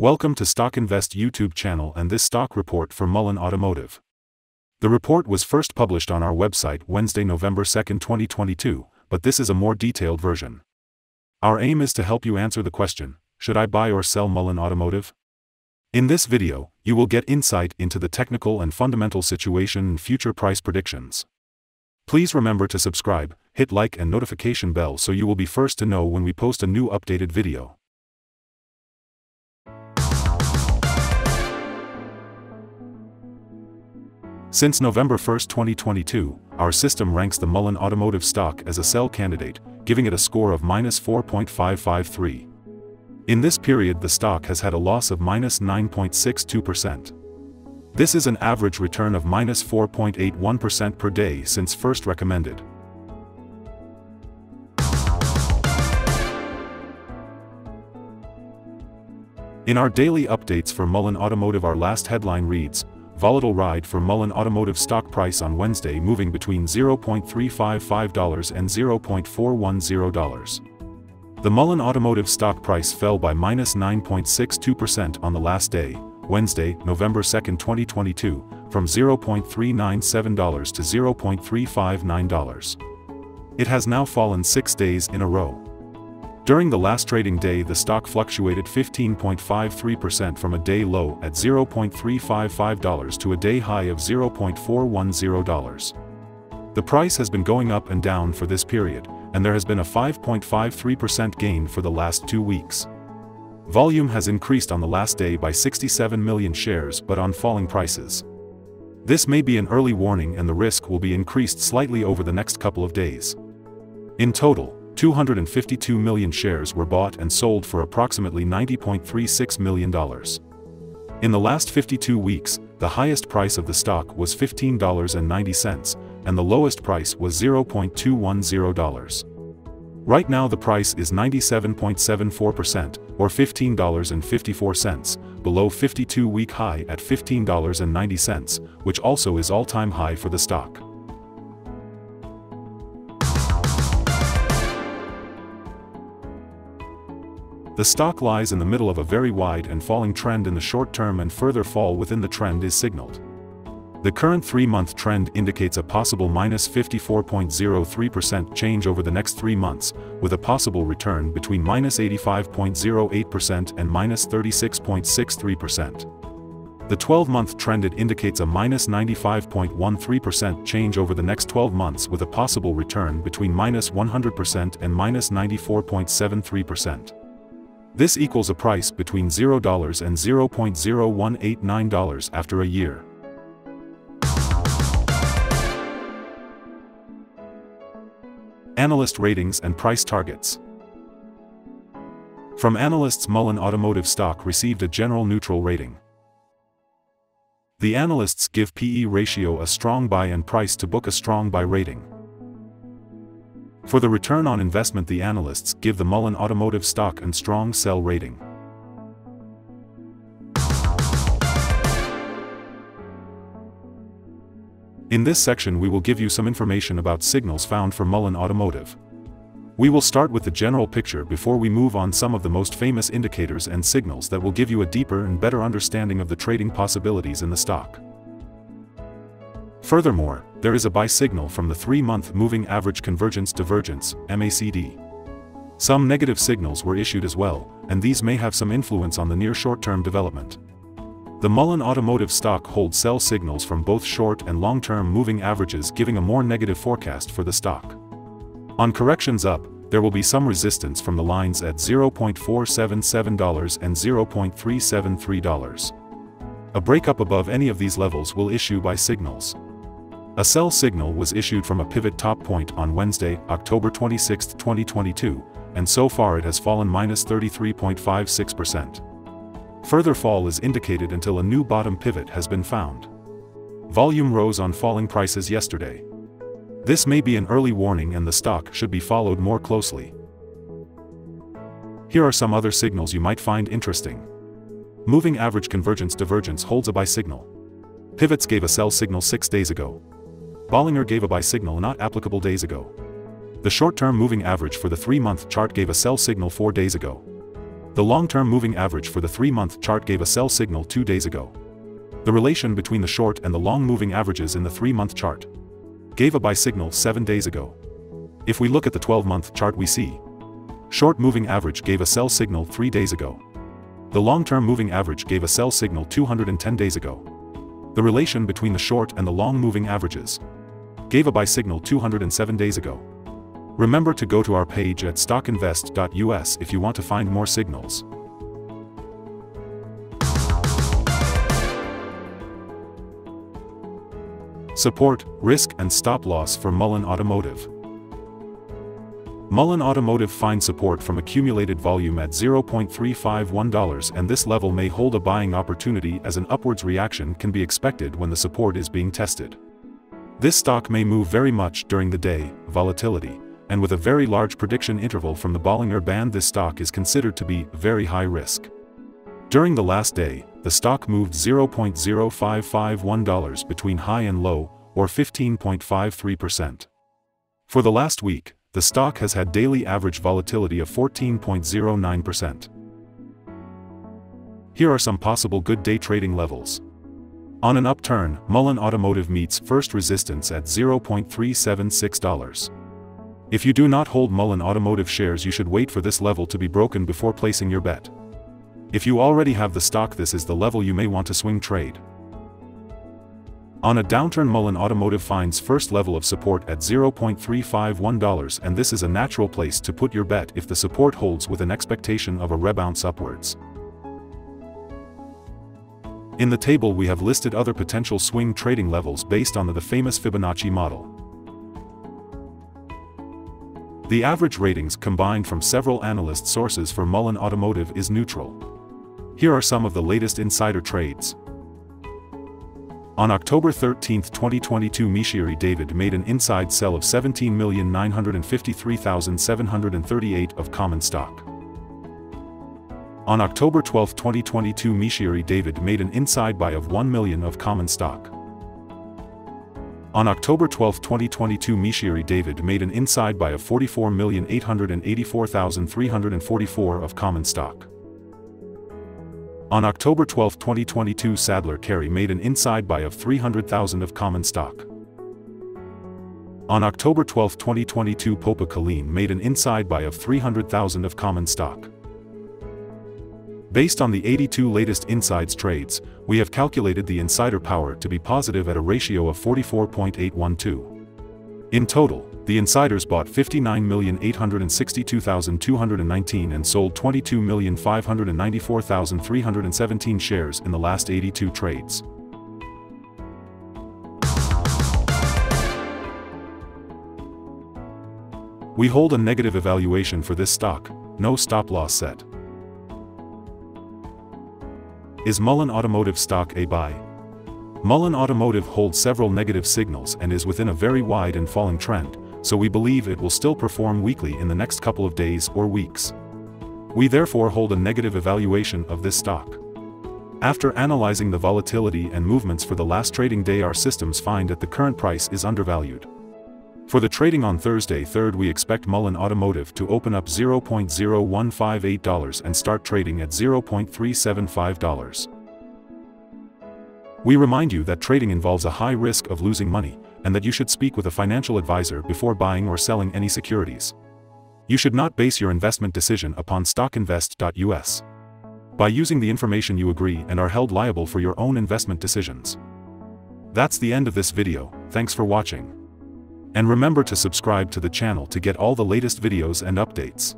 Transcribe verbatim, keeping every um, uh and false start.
Welcome to Stock Invest YouTube channel and this stock report for Mullen Automotive. The report was first published on our website Wednesday, November second, twenty twenty-two, but this is a more detailed version. Our aim is to help you answer the question, should I buy or sell Mullen Automotive? In this video, you will get insight into the technical and fundamental situation and future price predictions. Please remember to subscribe, hit like and notification bell so you will be first to know when we post a new updated video. Since November first, twenty twenty-two, our system ranks the Mullen Automotive stock as a sell candidate, giving it a score of minus four point five five three. In this period the stock has had a loss of minus nine point six two percent. This is an average return of minus four point eight one percent per day since first recommended. In our daily updates for Mullen Automotive, our last headline reads, Volatile ride for Mullen Automotive stock price on Wednesday, moving between zero point three five five dollars and zero point four one zero dollars. The Mullen Automotive stock price fell by minus nine point six two percent on the last day, Wednesday, November second, twenty twenty-two, from zero point three nine seven dollars to zero point three five nine dollars. It has now fallen six days in a row. During the last trading day the stock fluctuated fifteen point five three percent from a day low at zero point three five five dollars to a day high of zero point four one zero dollars. The price has been going up and down for this period, and there has been a five point five three percent gain for the last two weeks. Volume has increased on the last day by sixty-seven million shares but on falling prices. This may be an early warning and the risk will be increased slightly over the next couple of days. In total, two hundred fifty-two million shares were bought and sold for approximately ninety point three six million dollars. In the last fifty-two weeks, the highest price of the stock was fifteen dollars and ninety cents, and the lowest price was zero point two one zero dollars. Right now the price is ninety-seven point seven four percent, or fifteen dollars and fifty-four cents, below fifty-two week high at fifteen dollars and ninety cents, which also is all-time high for the stock. The stock lies in the middle of a very wide and falling trend in the short term, and further fall within the trend is signaled. The current three month trend indicates a possible minus fifty-four point zero three percent change over the next three months, with a possible return between minus eighty-five point zero eight percent and minus thirty-six point six three percent. The twelve month trend it indicates a minus ninety-five point one three percent change over the next twelve months with a possible return between minus one hundred percent and minus ninety-four point seven three percent. This equals a price between zero dollars and zero point zero one eight nine dollars after a year. Analyst ratings and price targets. From analysts, Mullen Automotive stock received a general neutral rating. The analysts give P E ratio a strong buy and price to book a strong buy rating. For the return on investment the analysts give the Mullen Automotive stock and strong sell rating. In this section we will give you some information about signals found for Mullen Automotive. We will start with the general picture before we move on some of the most famous indicators and signals that will give you a deeper and better understanding of the trading possibilities in the stock. Furthermore, there is a buy signal from the three month moving average convergence divergence, M A C D. Some negative signals were issued as well, and these may have some influence on the near short-term development. The Mullen Automotive stock holds sell signals from both short and long-term moving averages, giving a more negative forecast for the stock. On corrections up, there will be some resistance from the lines at zero point four seven seven dollars and zero point three seven three dollars. A breakup above any of these levels will issue buy signals. A sell signal was issued from a pivot top point on Wednesday, October twenty-sixth, twenty twenty-two, and so far it has fallen minus thirty-three point five six percent. Further fall is indicated until a new bottom pivot has been found. Volume rose on falling prices yesterday. This may be an early warning and the stock should be followed more closely. Here are some other signals you might find interesting. Moving average convergence divergence holds a buy signal. Pivots gave a sell signal six days ago. Bollinger gave a buy signal not applicable days ago. The short-term moving average for the three month chart gave a sell signal four days ago. The long-term moving average for the three-month chart gave a sell signal two days ago. The relation between the short and the long moving averages in the three-month chart gave a buy signal seven days ago. If we look at the twelve-month chart, we see short moving average gave a sell signal three days ago. The long-term moving average gave a sell signal two hundred ten days ago. The relation between the short and the long moving averages gave a buy signal two hundred seven days ago. Remember to go to our page at stock invest dot U S if you want to find more signals. Support, risk and stop loss for Mullen Automotive. Mullen Automotive finds support from accumulated volume at zero point three five one dollars, and this level may hold a buying opportunity as an upwards reaction can be expected when the support is being tested. This stock may move very much during the day, volatility, and with a very large prediction interval from the Bollinger Band, this stock is considered to be very high risk. During the last day, the stock moved zero point zero five five one dollars between high and low, or fifteen point five three percent. For the last week, the stock has had daily average volatility of fourteen point zero nine percent. Here are some possible good day trading levels. On an upturn, Mullen Automotive meets first resistance at zero point three seven six dollars. If you do not hold Mullen Automotive shares, you should wait for this level to be broken before placing your bet. If you already have the stock, this is the level you may want to swing trade. On a downturn, Mullen Automotive finds first level of support at zero point three five one dollars, and this is a natural place to put your bet if the support holds with an expectation of a rebound upwards. In the table we have listed other potential swing trading levels based on the, the famous Fibonacci model. The average ratings combined from several analyst sources for Mullen Automotive is neutral. Here are some of the latest insider trades. On October thirteenth twenty twenty-two, Michiri David made an inside sell of seventeen million nine hundred fifty-three thousand seven hundred thirty-eight of common stock. On October twelfth twenty twenty-two, Michiri David made an inside buy of one million of common stock. On October twelfth twenty twenty-two, Michiri David made an inside buy of forty-four million eight hundred eighty-four thousand three hundred forty-four of common stock. On October twelfth twenty twenty-two, Sadler Carey made an inside buy of three hundred thousand of common stock. On October twelfth twenty twenty-two, Popa Colleen made an inside buy of three hundred thousand of common stock. Based on the eighty-two latest insides trades, we have calculated the insider power to be positive at a ratio of forty-four point eight one two. In total, the insiders bought fifty-nine million eight hundred sixty-two thousand two hundred nineteen and sold twenty-two million five hundred ninety-four thousand three hundred seventeen shares in the last eighty-two trades. We hold a negative evaluation for this stock, no stop loss set. Is Mullen Automotive stock a buy? Mullen Automotive holds several negative signals and is within a very wide and falling trend, so we believe it will still perform weakly in the next couple of days or weeks. We therefore hold a negative evaluation of this stock. After analyzing the volatility and movements for the last trading day, our systems find that the current price is undervalued. For the trading on Thursday third, we expect Mullen Automotive to open up zero point zero one five eight dollars and start trading at zero point three seven five dollars. We remind you that trading involves a high risk of losing money, and that you should speak with a financial advisor before buying or selling any securities. You should not base your investment decision upon stock invest dot U S. By using the information, you agree and are held liable for your own investment decisions. That's the end of this video. Thanks for watching. And remember to subscribe to the channel to get all the latest videos and updates.